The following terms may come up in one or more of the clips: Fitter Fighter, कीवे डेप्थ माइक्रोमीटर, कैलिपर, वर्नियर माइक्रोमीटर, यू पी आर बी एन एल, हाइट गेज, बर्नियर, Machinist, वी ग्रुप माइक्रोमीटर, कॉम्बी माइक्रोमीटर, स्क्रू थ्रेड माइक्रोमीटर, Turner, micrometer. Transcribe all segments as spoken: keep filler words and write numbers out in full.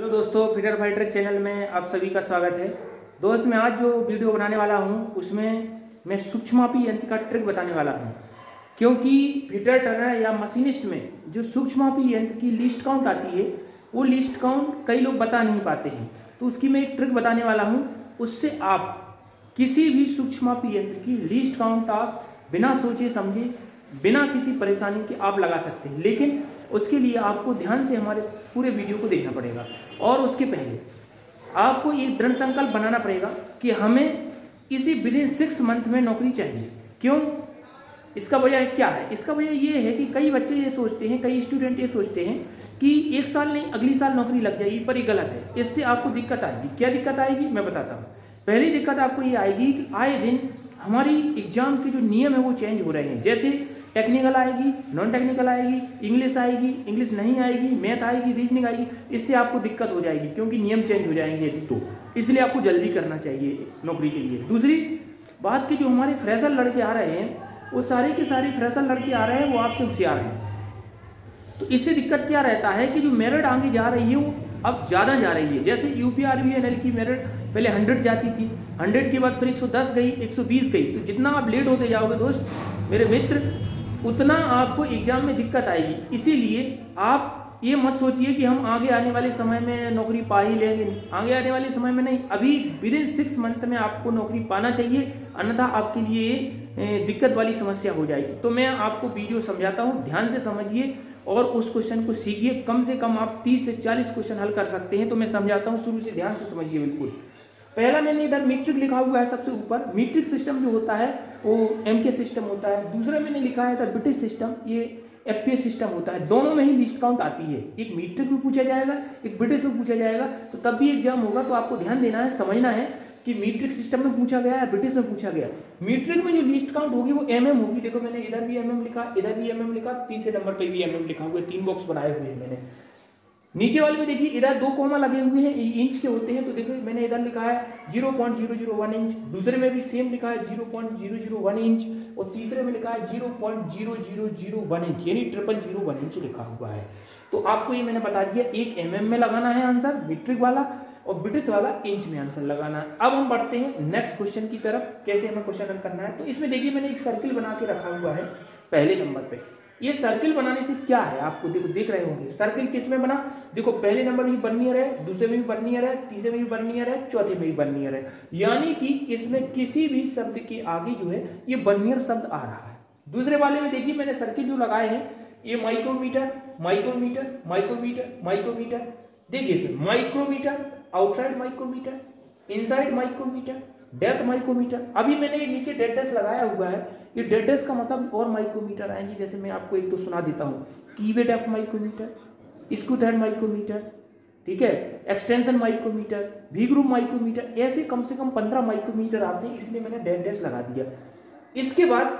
Hello दोस्तों, fitter fighter channel में आप सभी का स्वागत है। दोस्त, मैं आज जो वीडियो बनाने वाला हूं उसमें मैं सूक्ष्ममापी यंत्र का ट्रिक बताने वाला हूं, क्योंकि फिटर टर्नर या मशीनिस्ट में जो सूक्ष्ममापी यंत्र की लिस्ट काउंट आती है वो लिस्ट काउंट कई लोग बता नहीं पाते हैं, तो उसकी मैं एक ट्रिक बताने वाला हूँ। उससे आप किसी भी सूक्ष्ममापी यंत्र की लिस्ट काउंट आप बिना सोचे समझे, बिना किसी परेशानी के आप लगा सकते हैं। लेकिन उसके लिए आपको ध्यान से हमारे पूरे वीडियो को देखना पड़ेगा, और उसके पहले आपको ये दृढ़ संकल्प बनाना पड़ेगा कि हमें इसी विदिन सिक्स मंथ में नौकरी चाहिए। क्यों? इसका वजह क्या है? इसका वजह ये है कि कई बच्चे ये सोचते हैं, कई स्टूडेंट ये सोचते हैं कि एक साल नहीं अगली साल नौकरी लग जाएगी, पर ये गलत है। इससे आपको दिक्कत आएगी। क्या दिक्कत आएगी मैं बताता हूँ। पहली दिक्कत आपको ये आएगी कि आए दिन हमारी एग्ज़ाम के जो नियम है वो चेंज हो रहे हैं। जैसे टेक्निकल आएगी, नॉन टेक्निकल आएगी, इंग्लिश आएगी, इंग्लिश नहीं आएगी, मैथ आएगी, रीजनिंग आएगी। इससे आपको दिक्कत हो जाएगी क्योंकि नियम चेंज हो जाएंगे यदि तो। इसलिए आपको जल्दी करना चाहिए नौकरी के लिए। दूसरी बात कि जो हमारे फ्रेशर लड़के आ रहे हैं वो सारे के सारे फ्रेशर लड़के आ रहे हैं, वो आपसे होशियार हैं, तो इससे दिक्कत क्या रहता है कि जो मेरिट आगे जा रही है वो अब ज़्यादा जा रही है। जैसे यू पी आर बी एन एल की मेरिट पहले हंड्रेड जाती थी, हंड्रेड के बाद फिर एक सौ दस गई, एक सौ बीस गई। तो जितना आप लेट होते जाओगे दोस्त मेरे मित्र, उतना आपको एग्ज़ाम में दिक्कत आएगी। इसीलिए आप ये मत सोचिए कि हम आगे आने वाले समय में नौकरी पा ही लेंगे। आगे आने वाले समय में नहीं, अभी विदिन सिक्स मंथ में आपको नौकरी पाना चाहिए, अन्यथा आपके लिए दिक्कत वाली समस्या हो जाएगी। तो मैं आपको वीडियो समझाता हूँ, ध्यान से समझिए और उस क्वेश्चन को सीखिए। कम से कम आप तीस से चालीस क्वेश्चन हल कर सकते हैं। तो मैं समझाता हूँ, शुरू से ध्यान से समझिए। बिल्कुल पहला मैंने इधर मीट्रिक लिखा हुआ है सबसे ऊपर। मीट्रिक सिस्टम जो होता है वो एमके सिस्टम होता है। दूसरा मैंने लिखा है इधर ब्रिटिश सिस्टम, ये एफपीए सिस्टम होता है। दोनों में ही लिस्ट काउंट आती है, एक मीट्रिक में पूछा जाएगा, एक ब्रिटिश में पूछा जाएगा। तो तब भी एग्जाम होगा तो आपको ध्यान देना है, समझना है कि मीट्रिक सिस्टम में पूछा गया या ब्रिटिश में पूछा गया। मीट्रिक में जो लिस्ट काउंट होगी वो एमएम होगी। देखो मैंने इधर भी एमएम लिखा, इधर भी एमएम लिखा, तीसरे नंबर पे भी एमएम लिखा हुआ है। तीन बॉक्स बनाए हुए हैं मैंने। नीचे वाले में देखिए इधर दो कोमा लगे हुए हैं, इंच के होते हैं। तो देखो मैंने इधर लिखा है zero point zero zero one inch, दूसरे में भी सेम लिखा है zero point zero zero one inch, और तीसरे में लिखा है zero point zero zero zero one inch, यानी ट्रिपल जीरो वन इंच लिखा हुआ है। तो आपको ये मैंने बता दिया, एक एमएम में लगाना है आंसर मीट्रिक वाला, और ब्रिटिश वाला इंच में आंसर लगाना है। अब हम बढ़ते हैं नेक्स्ट क्वेश्चन की तरफ, कैसे हमें क्वेश्चन हल करना है। तो इसमें देखिए मैंने एक सर्किल बना के रखा हुआ है पहले नंबर पे। ये सर्किल बनाने से क्या है, आपको देखो देख रहे होंगे सर्किल किस में बना। देखो पहले नंबर में भी बर्नियर है, दूसरे में भी बर्नियर है, तीसरे में भी बर्नियर है, चौथे में भी बर्नियर है। यानी कि इसमें किसी भी शब्द के आगे जो है ये बर्नियर शब्द आ रहा है। दूसरे वाले में देखिए मैंने सर्किल जो लगाए हैं ये माइक्रोमीटर, माइक्रोमीटर, माइक्रोमीटर, माइक्रोमीटर। देखिए sir, micrometer, outside micrometer, inside micrometer, depth micrometer. अभी मैंने ये नीचे डेटस लगाया हुआ है। ये डेटस का मतलब और माइक्रोमीटर आएंगे। जैसे मैं आपको एक तो सुना देता हूँ, कीवे डेप्थ माइक्रोमीटर, स्क्रू थ्रेड माइक्रोमीटर, ठीक है, extension micrometer, वी ग्रुप माइक्रोमीटर। ऐसे कम से कम पंद्रह माइक्रोमीटर आते हैं, इसलिए मैंने डेटस लगा दिया। इसके बाद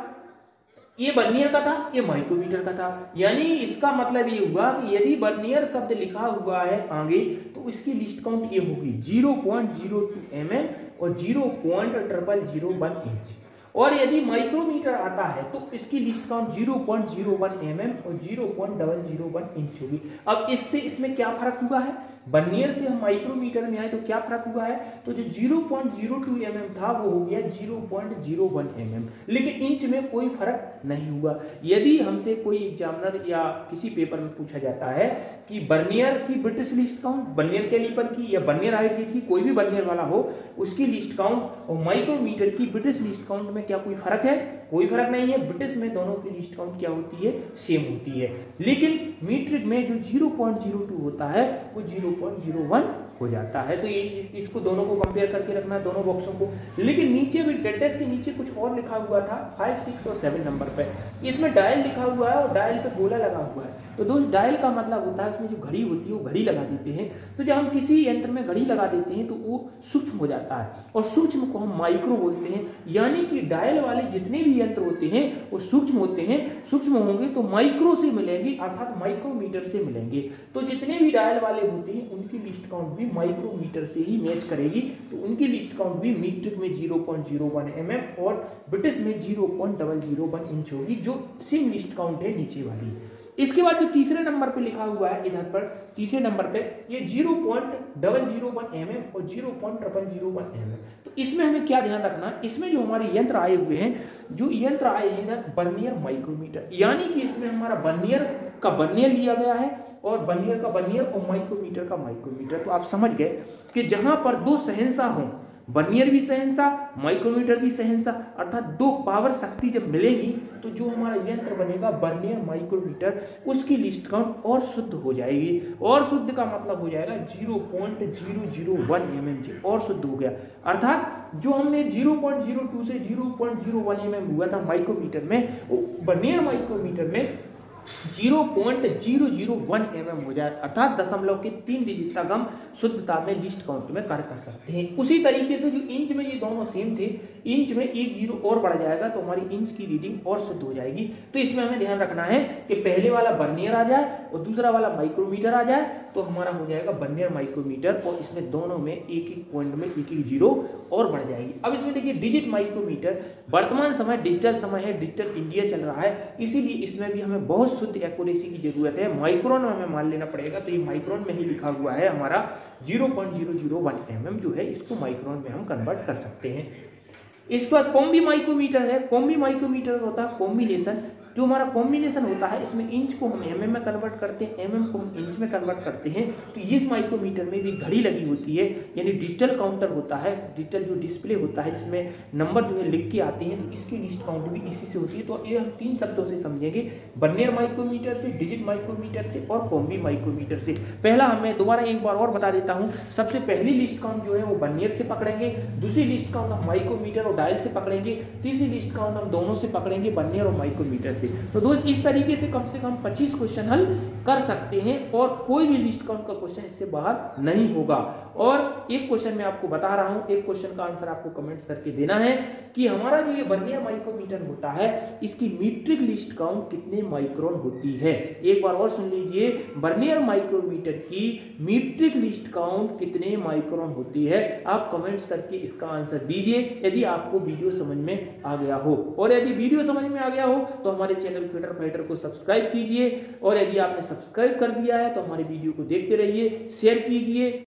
ये बर्नियर का था, ये माइक्रोमीटर का था। यानी इसका मतलब ये हुआ कि यदि बर्नियर शब्द लिखा हुआ है आगे तो इसकी लिस्ट काउंट ये होगी zero point zero two mm और zero point zero zero one inch. और यदि माइक्रोमीटर आता है तो इसकी least count zero point zero one mm और zero point zero zero one inch होगी। अब इससे इसमें क्या फर्क हुआ है, बर्नियर से हम माइक्रोमीटर में आए तो क्या फर्क हुआ है? तो जो zero point zero two mm था वो हो गया zero point zero one mm, लेकिन इंच में कोई फर्क नहीं हुआ। यदि हमसे कोई एग्जामिनर या किसी पेपर में पूछा जाता है कि बर्नियर की British least count, बर्नियर कैलिपर की या बर्नियर हाइट गेज की, कोई भी बर्नियर वाला हो, उसकी लिस्ट काउंट और माइक्रोमीटर की ब्रिटिश लिस्ट काउंट में क्या कोई फर्क है? कोई फर्क नहीं है। ब्रिटिश में दोनों की लिस्ट काउंट क्या होती है, सेम होती है। लेकिन मीट्रिक में जो ज़ीरो पॉइंट ज़ीरो टू होता है वो ज़ीरो पॉइंट ज़ीरो वन हो जाता है। तो ये इसको दोनों को कंपेयर करके रखना है, दोनों बॉक्सों को। लेकिन नीचे भी डेटस के नीचे कुछ और लिखा हुआ था फाइव सिक्स और सेवन नंबर पर। इसमें डायल लिखा हुआ है और डायल पे गोला लगा हुआ है। तो दोस्त डायल का मतलब होता है इसमें जो घड़ी होती है वो घड़ी लगा देते हैं। तो जब हम किसी यंत्र में घड़ी लगा देते हैं तो वो सूक्ष्म हो जाता है, और सूक्ष्म को हम माइक्रो बोलते हैं। यानी कि डायल वाले जितने भी यंत्र होते हैं वो सूक्ष्म होते हैं। सूक्ष्म होंगे तो माइक्रो से मिलेंगे, अर्थात माइक्रोमीटर से मिलेंगे। तो जितने भी डायल वाले होते हैं उनकी लिस्ट काउंट भी माइक्रोमीटर से ही मैच करेगी। तो उनकी लिस्ट काउंट भी मीट्रिक में zero point zero one mm और ब्रिटिश में zero point zero zero one inch होगी, जो सेम लिस्ट काउंट है नीचे वाली। इसके बाद जो तीसरे नंबर पे लिखा हुआ है इधर पर, तीसरे नंबर पे ये zero point double zero one M M और zero point triple zero one M M, तो इसमें हमें क्या ध्यान रखना है, इसमें जो हमारे यंत्र आए हुए हैं, जो यंत्र आए हैं इधर वर्नियर माइक्रोमीटर, यानी कि इसमें हमारा वर्नियर का वर्नियर लिया गया है और वर्नियर का वर्नियर और माइक्रोमीटर का माइक्रोमीटर। तो आप समझ गए कि जहाँ पर दो सहनसा हों, वर्नियर भी सहनसा माइक्रोमीटर भी सहनसा, अर्थात दो पावर शक्ति जब मिलेगी तो जो हमारा यंत्र बनेगा वर्नियर माइक्रोमीटर, उसकी लिस्ट काउंट और शुद्ध हो जाएगी। और शुद्ध का मतलब हो जाएगा zero point zero zero one M M जी और शुद्ध हो गया, अर्थात जो हमने जीरो पॉइंट जीरो टू से zero point zero one M M हुआ था माइक्रोमीटर में, वर्नियर माइक्रोमीटर में zero point zero zero one M M हो जाए, अर्थात दशमलव के तीन डिजिट तक हम शुद्धता में लिस्ट काउंट में कार्य कर सकते हैं। उसी तरीके से जो इंच में ये दोनों सेम थे, इंच में एक जीरो और बढ़ जाएगा तो हमारी इंच की रीडिंग और शुद्ध हो जाएगी। तो इसमें हमें ध्यान रखना है कि पहले वाला वर्नियर आ जाए और दूसरा वाला माइक्रोमीटर आ जाए तो हमारा हो जाएगा वर्नियर माइक्रोमीटर, और इसमें दोनों में एक एक पॉइंट में एक एक जीरो और बढ़ जाएगी। अब इसमें देखिए डिजिट माइक्रोमीटर, वर्तमान समय डिजिटल समय है, डिजिटल इंडिया चल रहा है, इसीलिए इसमें भी हमें बहुत शुद्ध एक्यूरेसी की जरूरत है, माइक्रोन में हमें मान लेना पड़ेगा। तो ये माइक्रोन में ही लिखा हुआ है हमारा zero point zero zero one mm जो है, इसको माइक्रोन में हम कन्वर्ट कर सकते हैं। इसके बाद कॉम्बी माइक्रोमीटर है, कॉम्बी माइक्रोमीटर होता है कॉम्बिनेशन, जो हमारा कॉम्बिनेशन होता है इसमें इंच को हम एमएम में कन्वर्ट करते हैं, एमएम को हम इंच में कन्वर्ट करते हैं। तो इस माइक्रोमीटर में भी घड़ी लगी होती है, यानी डिजिटल काउंटर होता है, डिजिटल जो डिस्प्ले होता है जिसमें नंबर जो है लिख के आते हैं, तो इसकी लिस्ट काउंट भी इसी से होती है। तो ये हम तीन शब्दों से समझेंगे, वर्नियर माइक्रोमीटर से, डिजिट माइक्रोमीटर से और कॉम्बी माइक्रोमीटर से। पहला हमें दोबारा एक बार और बता देता हूँ, सबसे पहली लिस्ट काउंट जो है वो वर्नियर से पकड़ेंगे, दूसरी लिस्ट काउंट हम माइक्रोमीटर और डायल से पकड़ेंगे, तीसरी लिस्ट काउंट हम दोनों से पकड़ेंगे, वर्नियर और माइक्रोमीटर। तो दोस्त इस तरीके से कम से कम पच्चीस क्वेश्चन हल कर सकते हैं और कोई भी लिस्ट काउंट का क्वेश्चन इससे बाहर नहीं होगा। और एक क्वेश्चन मैं आपको बता रहा हूं, एक क्वेश्चन का आंसर आपको कमेंट्स करके देना है कि हमारा जो ये वर्नियर माइक्रोमीटर होता है, इसकी मीट्रिक लिस्ट काउंट कितने माइक्रोन होती है। एक बार और सुन लीजिए, वर्नियर माइक्रोमीटर की मीट्रिक लिस्ट काउंट कितने माइक्रोन होती है। आप कमेंट्स करके इसका आंसर दीजिए यदि आपको वीडियो समझ में आ गया हो, और यदि वीडियो समझ में आ गया हो तो हमारे चैनल फिटर फाइटर को सब्सक्राइब कीजिए, और यदि आपने सब्सक्राइब कर दिया है तो हमारे वीडियो को देखते रहिए, शेयर कीजिए।